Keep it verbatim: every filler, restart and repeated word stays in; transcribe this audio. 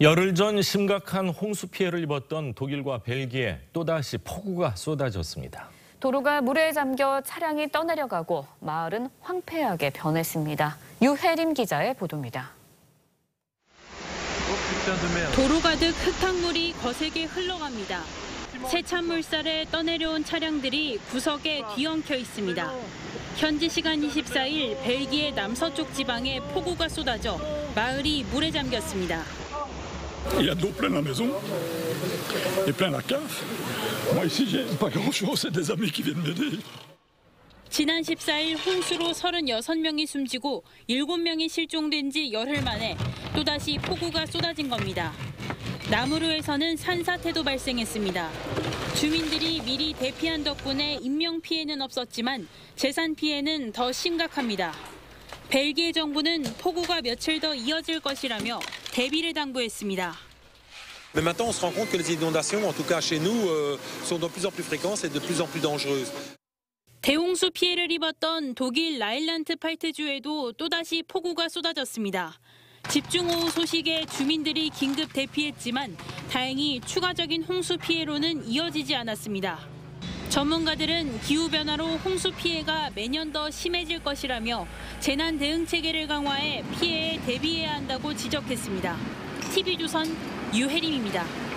열흘 전 심각한 홍수 피해를 입었던 독일과 벨기에 또다시 폭우가 쏟아졌습니다. 도로가 물에 잠겨 차량이 떠내려가고 마을은 황폐하게 변했습니다. 유혜림 기자의 보도입니다. 도로 가득 흙탕물이 거세게 흘러갑니다. 세찬 물살에 떠내려온 차량들이 구석에 뒤엉켜 있습니다. 현지 시간 이십사일 벨기에 남서쪽 지방에 폭우가 쏟아져 마을이 물에 잠겼습니다. Il y a de l'eau plein la maison et plein la cave. Moi ici j'ai pas grand-chose, c'est des amis qui viennent m'aider. 지난 십사일 홍수로 삼십육 명이 숨지고 일곱 명이 실종된 지 열흘 만에 또다시 폭우가 쏟아진 겁니다. 나무르에서는 산사태도 발생했습니다. 주민들이 미리 대피한 덕분에 인명피해는 없었지만 재산 피해는 더 심각합니다. 벨기에 정부는 폭우가 며칠 더 이어질 것이라며 대비를 당부했습니다. Mais maintenant on se rend compte que les inondations en tout cas chez nous sont de plus en plus fréquentes et de plus en plus dangereuses. 대홍수 피해를 입었던 독일 라인란트팔트주에도 또다시 폭우가 쏟아졌습니다. 집중호우 소식에 주민들이 긴급 대피했지만 다행히 추가적인 홍수 피해로는 이어지지 않았습니다. 전문가들은 기후변화로 홍수 피해가 매년 더 심해질 것이라며 재난 대응 체계를 강화해 피해에 대비해야 한다고 지적했습니다. 티비조선 유혜림입니다.